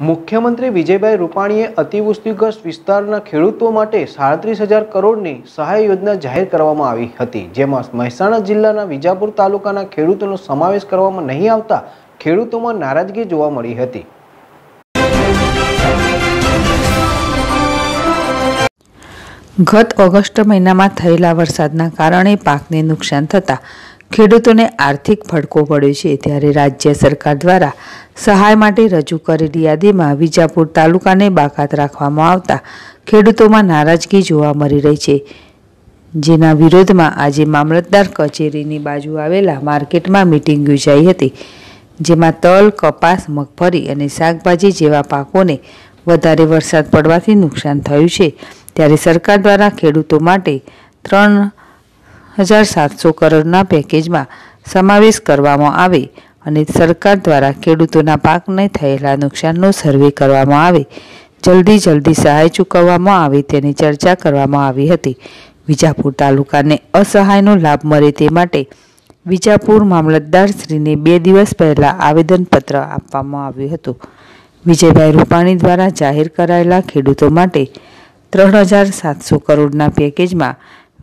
मुख्यमंत्री विजय भाई रूपाणी अतिवृष्टिग्रस्त विस्तार खेडूतो माटे 37,000 करोड़ की सहाय योजना जाहिर करवामां आवी हती, जेमां महेसाणा जिल्लाना विजापुर तालुकाना खेडूतोनो समावेश करवामां नहीं आवता खेडूतोमां नाराजगी जोवा मळी हती। गत ऑगस्ट महीना में थयेला वरसादना कारणे पाकने नुकसान थता ખેડૂતોને આર્થિક ફટકો પડ્યો છે, ત્યારે રાજ્ય સરકાર દ્વારા સહાય માટે રજૂ કરેલી યાદીમાં વિજાપુર તાલુકાને બાકાત રાખવામાં આવતા ખેડૂતોમાં નારાજગી જોવા મળી રહી છે, જેના વિરોધમાં આજે મામલતદાર કચેરીની બાજુ આવેલા માર્કેટમાં મિટિંગ યોજાઈ હતી, જેમાં તલ, કપાસ, મગફળી અને શાકભાજી જેવા પાકોને વધારે વરસાદ પડવાથી નુકસાન થયું છે, ત્યારે સરકાર દ્વારા ખેડૂતો માટે 3,700 करोड़ना पैकेज में समावेश करवामां आवे अने सरकार द्वारा खेडूतोना पाकने थयेला नुकसाननो सर्वे करवामां आवे, जल्दी सहाय चूकववामां आवे तेनी चर्चा करवामां आवी हती। विजापुर तालुकाने असहायनो लाभ मळे ते माटे विजापुर मामलतदार श्रीने 2 दिवस पहला आवेदनपत्र आपवामां आव्युं हतुं। विजयभाई रूपाणी द्वारा जाहिर करायेला खेडूतो माटे 3,700 करोड़ना पैकेज में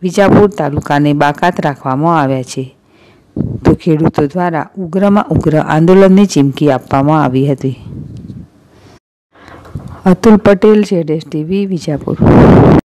विजापुर तालुकाने बाकात राखवामां आव्या छे, तो खेडूतो द्वारा उग्रमा उग्र आंदोलननी चीमकी आपवामां आवी हती। अतुल पटेल, ZSTV, विजापुर।